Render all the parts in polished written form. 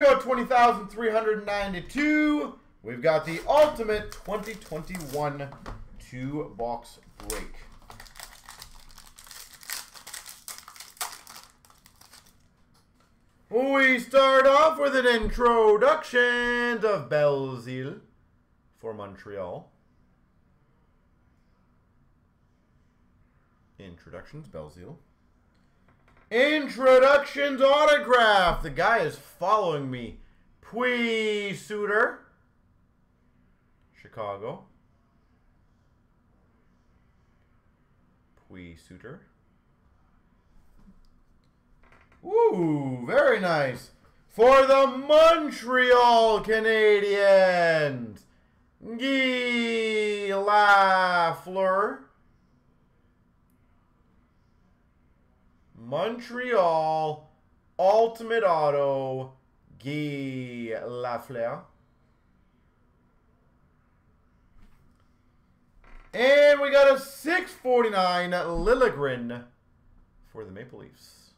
Go 20,392. We've got the ultimate 2021 2-box break. We start off with an introduction of Belzil for Montreal. Introductions, Belzil. Introductions autograph. The guy is following me. Pius Suter, Chicago. Pius Suter. Ooh, very nice. For the Montreal Canadiens, Guy Lafleur. Montreal Ultimate Auto, Guy Lafleur. And we got a 649 Lillegrin for the Maple Leafs.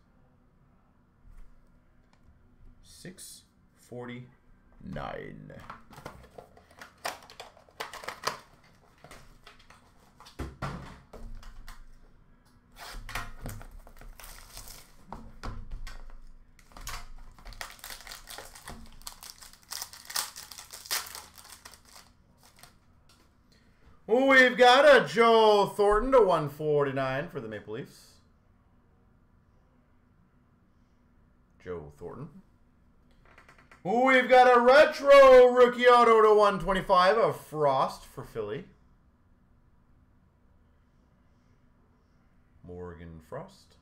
649. We've got a Joe Thornton /149 for the Maple Leafs. Joe Thornton. We've got a retro rookie auto /125 of Frost for Philly. Morgan Frost.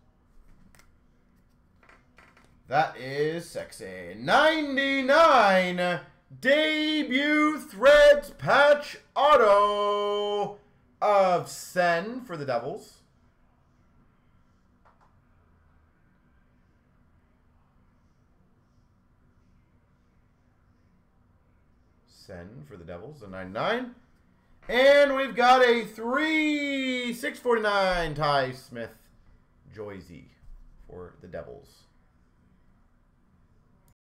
That is sexy. 99. Debut Threads patch auto of Sen for the Devils. Sen for the Devils, a 99. And we've got a 649 Ty Smith Joyzy for the Devils.